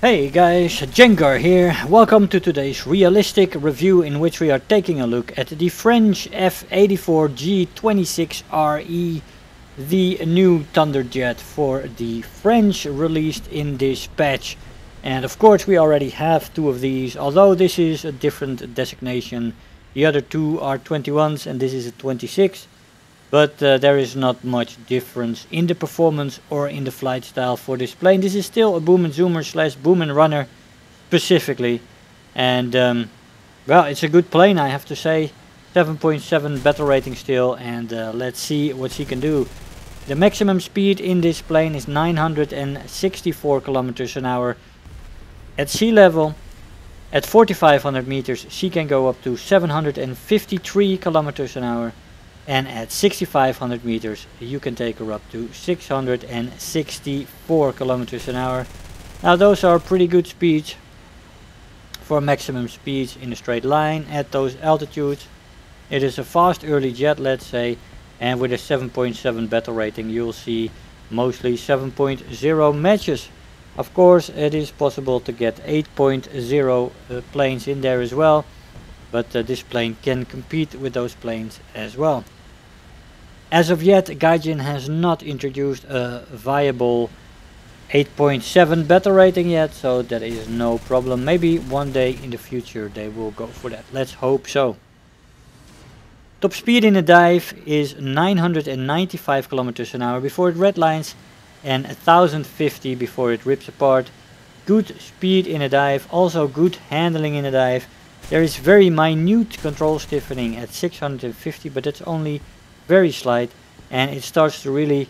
Hey guys, Jengar here. Welcome to today's realistic review in which we are taking a look at the French F-84G-26RE, the new Thunderjet for the French released in this patch. And of course we already have two of these, although this is a different designation. The other two are 21s and this is a 26, but there is not much difference in the performance or in the flight style for this plane. This is still a boom and zoomer slash boom and runner specifically, and well, it's a good plane, I have to say. 7.7 battle rating still, and let's see what she can do. The maximum speed in this plane is 964 kilometers an hour at sea level. At 4500 meters she can go up to 753 kilometers an hour. And at 6500 meters you can take her up to 664 kilometers an hour. Now those are pretty good speeds for maximum speeds in a straight line at those altitudes. It is a fast early jet, let's say, and with a 7.7 battle rating you'll see mostly 7.0 matches. Of course it is possible to get 8.0 planes in there as well, but this plane can compete with those planes as well. As of yet, Gaijin has not introduced a viable 8.7 battle rating yet, so that is no problem. Maybe one day in the future they will go for that. Let's hope so. Top speed in a dive is 995 kilometers an hour before it redlines and 1050 before it rips apart. Good speed in a dive, also good handling in a dive. There is very minute control stiffening at 650, but that's only very slight, and it starts to really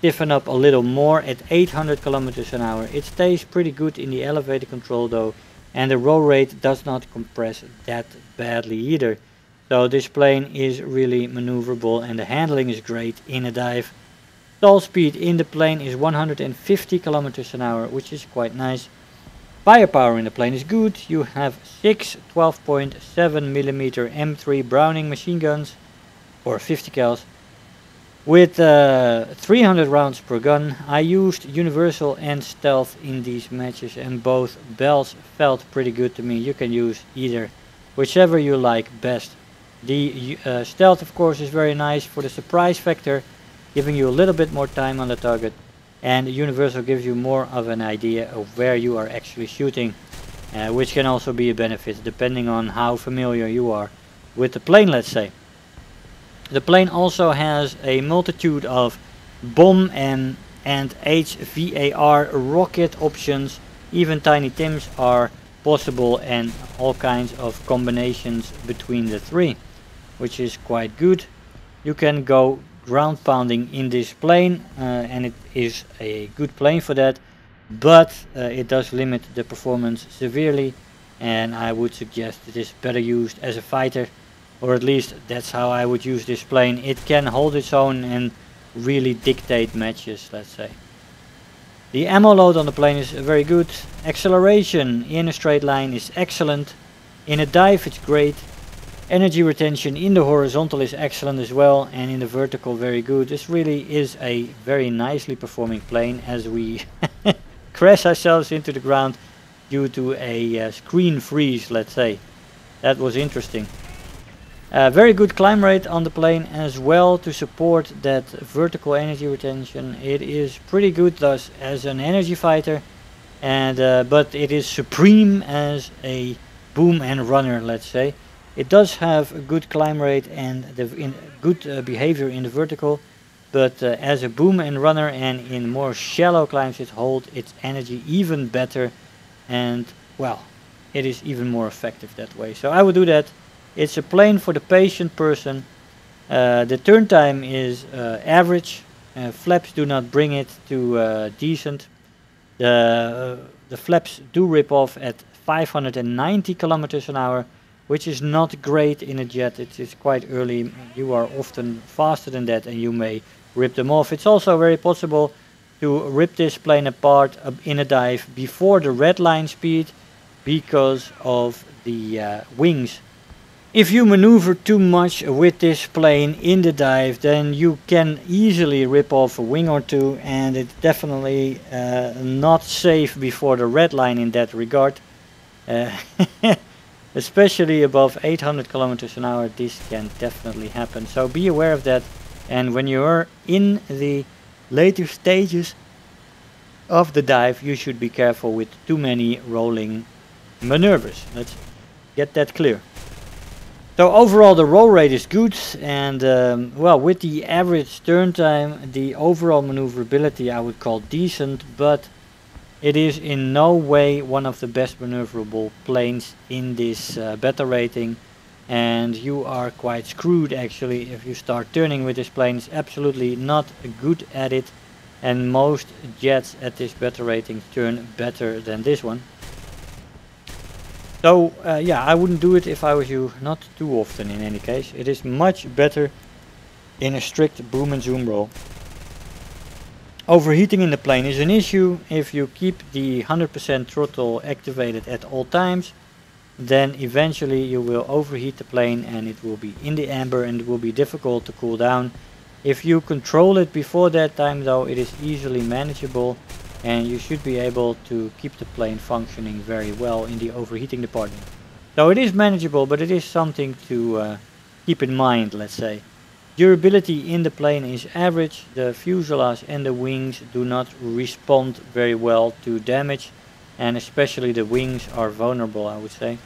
stiffen up a little more at 800 kilometers an hour. It stays pretty good in the elevator control though, and the roll rate does not compress that badly either. So this plane is really maneuverable and the handling is great in a dive. Stall speed in the plane is 150 kilometers an hour, which is quite nice. Firepower in the plane is good. You have 6 12.7mm M3 Browning machine guns, or 50 cals, with 300 rounds per gun. I used universal and stealth in these matches and both bells felt pretty good to me. You can use either, whichever you like best. The stealth of course is very nice for the surprise factor, giving you a little bit more time on the target. And universal gives you more of an idea of where you are actually shooting, which can also be a benefit depending on how familiar you are with the plane, let's say. The plane also has a multitude of bomb and HVAR rocket options. Even Tiny Tims are possible, and all kinds of combinations between the three, which is quite good. You can go ground pounding in this plane, and it is a good plane for that, but it does limit the performance severely, and I would suggest it is better used as a fighter, or at least that's how I would use this plane. It can hold its own and really dictate matches, let's say. The ammo load on the plane is very good. Acceleration in a straight line is excellent. In a dive it's great. Energy retention in the horizontal is excellent as well, and in the vertical very good. This really is a very nicely performing plane, as we crash ourselves into the ground due to a screen freeze, let's say. That was interesting. Very good climb rate on the plane as well to support that vertical energy retention. It is pretty good thus as an energy fighter, and but it is supreme as a boom and runner, let's say. It does have a good climb rate and good behavior in the vertical, but as a boom and runner and in more shallow climbs it holds its energy even better, and well, it is even more effective that way. So I would do that. It's a plane for the patient person. The turn time is average. Flaps do not bring it to decent. The flaps do rip off at 590 kilometers an hour, which is not great in a jet. It is quite early, you are often faster than that and you may rip them off. It's also very possible to rip this plane apart in a dive before the red line speed because of the wings. If you maneuver too much with this plane in the dive, then you can easily rip off a wing or two, and it's definitely not safe before the red line in that regard. Especially above 800 kilometers an hour, this can definitely happen. So be aware of that, and when you are in the later stages of the dive, you should be careful with too many rolling maneuvers. Let's get that clear. So overall the roll rate is good, and well, with the average turn time, the overall maneuverability I would call decent, but it is in no way one of the best maneuverable planes in this beta rating, and you are quite screwed actually if you start turning with this plane. It's absolutely not good at it, and most jets at this beta rating turn better than this one. So yeah, I wouldn't do it if I was you, not too often in any case. It is much better in a strict boom and zoom roll. Overheating in the plane is an issue. If you keep the 100% throttle activated at all times, then eventually you will overheat the plane and it will be in the amber and it will be difficult to cool down. If you control it before that time though, it is easily manageable, and you should be able to keep the plane functioning very well in the overheating department. So it is manageable, but it is something to keep in mind, let's say. Durability in the plane is average. The fuselage and the wings do not respond very well to damage, and especially the wings are vulnerable, I would say.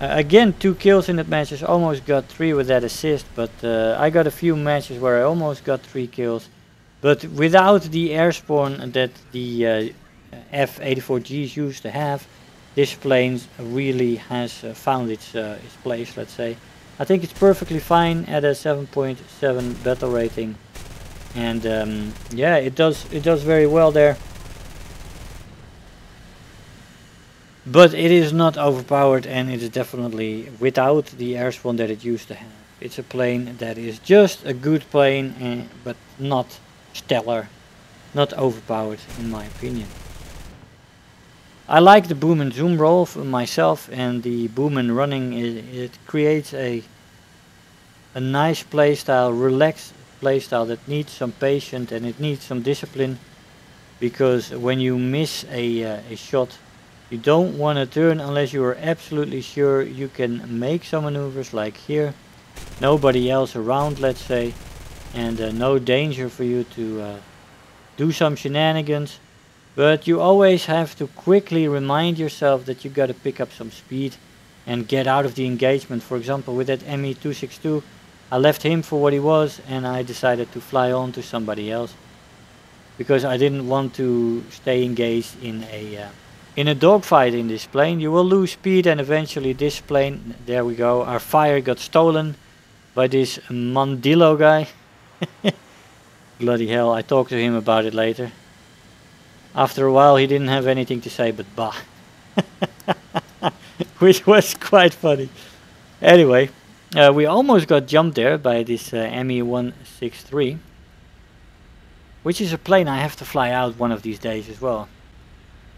Again, 2 kills in that match. I almost got 3 with that assist, but I got a few matches where I almost got 3 kills. But without the air spawn that the F-84Gs used to have, this plane really has found its place, let's say. I think it's perfectly fine at a 7.7 battle rating, and yeah, it does very well there. But it is not overpowered, and it is definitely without the air spawn that it used to have. It's a plane that is just a good plane, but not stellar, not overpowered in my opinion. I like the boom and zoom roll for myself, and the boom and running, it creates a nice playstyle, relaxed playstyle that needs some patience and it needs some discipline, because when you miss a shot, you don't want to turn unless you are absolutely sure you can make some maneuvers, like here, nobody else around, let's say, and no danger for you to do some shenanigans. But you always have to quickly remind yourself that you gotta pick up some speed and get out of the engagement. For example, with that ME 262, I left him for what he was and I decided to fly on to somebody else, because I didn't want to stay engaged in a dogfight in this plane. You will lose speed, and eventually this plane, there we go, our fire got stolen by this Mondillo guy. Bloody hell, I talked to him about it later. After a while he didn't have anything to say but bah. Which was quite funny. Anyway, we almost got jumped there by this ME 163. Which is a plane I have to fly out one of these days as well.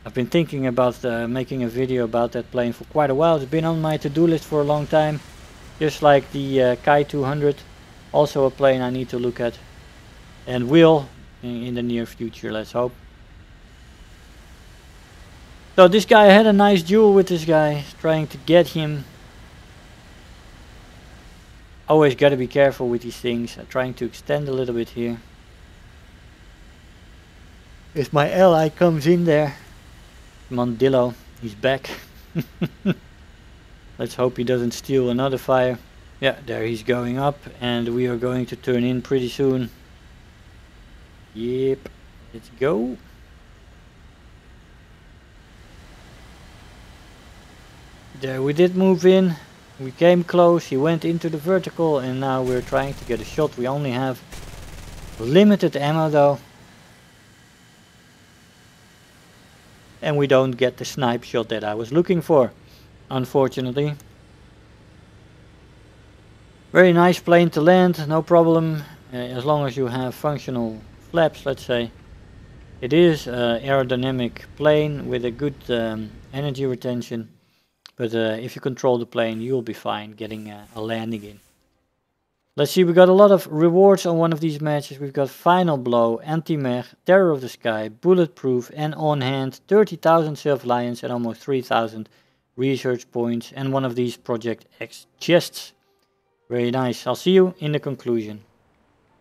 I've been thinking about making a video about that plane for quite a while. It's been on my to-do list for a long time. Just like the Ki-200. Also a plane I need to look at, and will in the near future, let's hope. So this guy, had a nice duel with this guy, trying to get him. Always gotta be careful with these things. I'm trying to extend a little bit here. If my ally comes in there, Mondillo, he's back. Let's hope he doesn't steal another fire. Yeah, there he's going up, and we are going to turn in pretty soon. Yep, let's go. There, we did move in, we came close, he went into the vertical, and now we're trying to get a shot. We only have limited ammo though, and we don't get the snipe shot that I was looking for, unfortunately. Very nice plane to land, no problem, as long as you have functional flaps, let's say. It is an aerodynamic plane with a good energy retention, But if you control the plane, you'll be fine getting a landing in. Let's see, we got a lot of rewards on one of these matches. We've got Final Blow, Anti-Mech, Terror of the Sky, Bulletproof, and On Hand, 30,000 Self-Reliance and almost 3,000 research points, and one of these Project X chests. Very nice. I'll see you in the conclusion.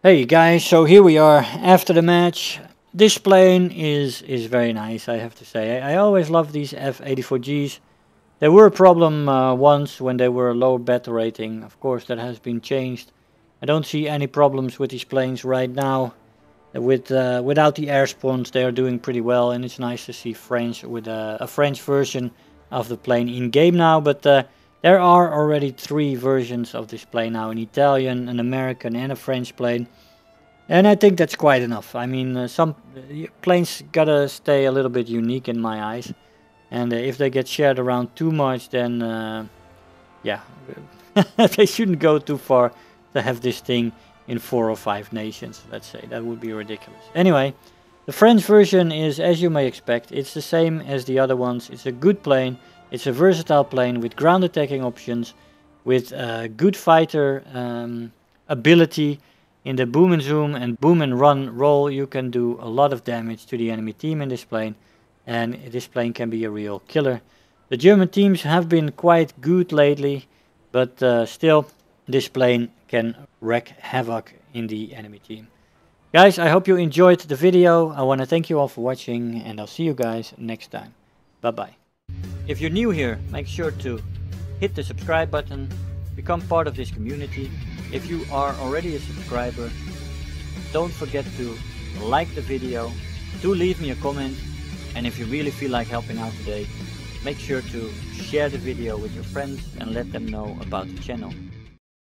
Hey guys, so here we are after the match. This plane is very nice, I have to say. I always love these F-84Gs. They were a problem once when they were a low battle rating. Of course, that has been changed. I don't see any problems with these planes right now. Without the air spawns, they are doing pretty well, and it's nice to see French with a French version of the plane in game now. But there are already three versions of this plane now: an Italian, an American, and a French plane. And I think that's quite enough. I mean, some planes gotta stay a little bit unique in my eyes, and if they get shared around too much, then yeah, they shouldn't go too far to have this thing in 4 or 5 nations, let's say. That would be ridiculous. Anyway, the French version is, as you may expect, it's the same as the other ones. It's a good plane, it's a versatile plane with ground attacking options, with good fighter ability. In the boom and zoom and boom and run roll, you can do a lot of damage to the enemy team in this plane, and this plane can be a real killer. The German teams have been quite good lately, but still, this plane can wreak havoc in the enemy team. Guys, I hope you enjoyed the video. I want to thank you all for watching, and I'll see you guys next time. Bye bye. If you're new here, make sure to hit the subscribe button, become part of this community. If you are already a subscriber, don't forget to like the video, do leave me a comment, and if you really feel like helping out today, make sure to share the video with your friends and let them know about the channel.